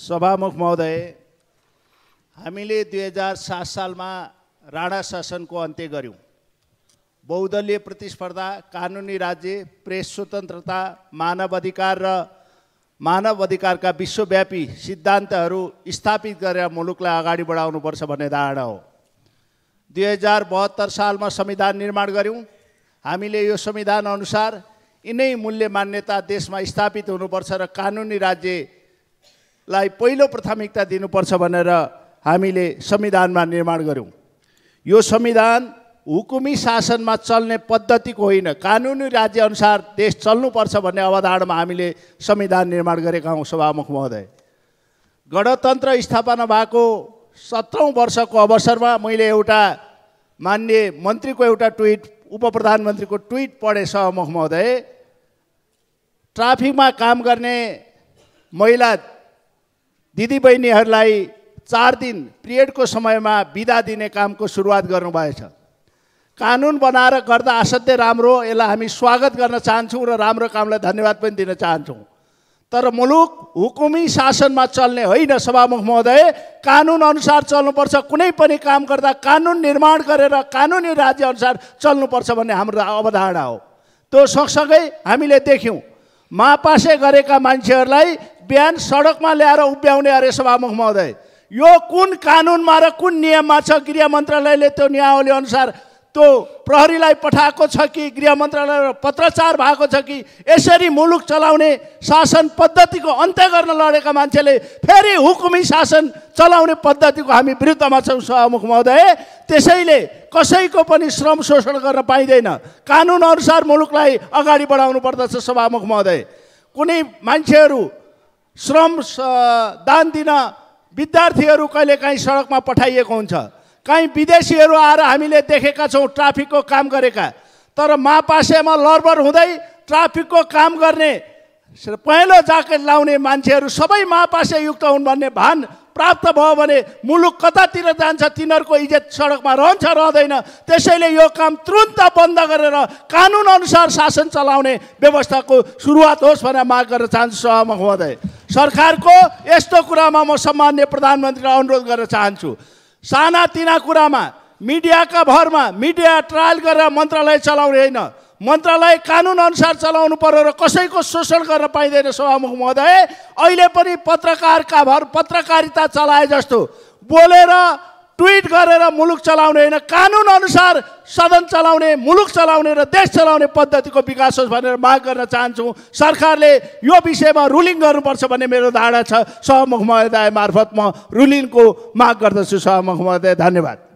सभामुख महोदय, हामीले 2007 सालमा राणा शासनको अन्त्य गर्यौं। बहुदलीय प्रतिस्पर्धा, कानुनी राज्य, प्रेस स्वतन्त्रता, मानवाधिकार र मानवाधिकारका विश्वव्यापी सिद्धान्तहरू स्थापित गरेर मुलुकलाई अगाडि बढाउनुपर्छ भन्ने धारणा हो। 2072 सालमा संविधान निर्माण गर्यौं। हामीले यो संविधान अनुसार यिनै मूल्य मान्यता देशमा स्थापित हुनुपर्छ र कानुनी राज्यलाई पहिलो प्राथमिकता दिनुपर्छ भनेर हामीले संविधानमा निर्माण गर्यौं। यो संविधान हुकुमी शासनमा चल्ने पद्धतिको होइन, कानुनी राज्य अनुसार देश चल्नुपर्छ भन्ने अवधारणामा हामीले संविधान निर्माण गरेका हौं। सभामुख महोदय, गणतन्त्र स्थापना भएको 17औं वर्षको अवसरमा मैले एउटा माननीय मन्त्रीको एउटा ट्वीट, उपप्रधानमन्त्रीको ट्वीट पढेँ। सभामुख महोदय, ट्राफिकमा काम गर्ने महिला दिदीबहिनीहरूलाई 4 दिन पिरियडको समयमा बिदा दिने कामको सुरुवात गर्नुभएछ। कानुन बनाएर गर्दा असाध्यै राम्रो, यसलाई हामी स्वागत गर्न चाहन्छौं र राम्रो कामलाई धन्यवाद पनि दिन चाहन्छौं। तर मुलुक हुकुमी शासनमा चल्ने होइन। सभामुख महोदय, कानुन अनुसार चल्नुपर्छ। कुनै पनि काम गर्दा कानुन निर्माण गरेर कानुनी राज्य अनुसार चल्नुपर्छ भन्ने हाम्रो अवधारणा हो। त्यो सँगसँगै हामीले देख्यौं, मापासे गरेका मान्छेहरूलाई बिहान सडकमा ल्याएर उभ्याउने अरे। सभामुख महोदय, यो कुन कानुनमा र कुन नियममा छ? गृह मन्त्रालयले त्यो नियावली अनुसार त्यो प्रहरीलाई पठाएको छ कि गृह मन्त्रालयबाट पत्रचार भएको छ कि? यसरी मुलुक चलाउने शासन पद्धतिको अन्त्य गर्न लडेका मान्छेले फेरि हुकुमी शासन चलाउने पद्धतिको हामी विरुद्धमा छौँ। सभामुख महोदय, त्यसैले कसैको पनि श्रम शोषण गर्न पाइँदैन। कानुन अनुसार मुलुकलाई अगाडि बढाउनु पर्दछ। सभामुख महोदय, कुनै मान्छेहरू श्रम दान दिन विद्यार्थीहरू कहिलेकाहीँ सडकमा पठाइएको हुन्छ। कहीँ विदेशीहरू आएर हामीले देखेका छौँ ट्राफिकको काम गरेका, तर मापासेमा लडबर हुँदै ट्राफिकको काम गर्ने पहेँलो जाकेट लाउने मान्छेहरू सबै मापासे युक्त हुन् भन्ने भान प्राप्त भयो भने मुलुक कतातिर जान्छ? तिनीहरूको इज्जत सडकमा रहन्छ रहँदैन? त्यसैले यो काम तुरुन्त बन्द गरेर कानुन अनुसार शासन चलाउने व्यवस्थाको सुरुवात होस् भनेर माग गर्न चाहन्छु। सभामुख महोदय, सरकारको यस्तो कुरामा म सम्माननीय प्रधानमन्त्रीलाई अनुरोध गर्न चाहन्छु। सानातिना कुरामा मिडियाका भरमा मिडिया ट्रायल गरेर मन्त्रालय चलाउने होइन। मन्त्रालय कानुन अनुसार चलाउनु पर्यो र कसैको शोषण गर्न पाइँदैन। सभामुख महोदय, अहिले पनि पत्रकारका भर पत्रकारिता चलाए जस्तो बोलेर ट्विट गरेर मुलुक चलाउने होइन, कानुन अनुसार सदन चलाउने, मुलुक चलाउने र देश चलाउने पद्धतिको विकास होस् भनेर माग गर्न चाहन्छौँ। सरकारले यो विषयमा रुलिङ गर्नुपर्छ भन्ने मेरो धारणा छ। सभामुख महोदय मार्फत म रुलिङको माग गर्दछु। सभामुख महोदय, धन्यवाद।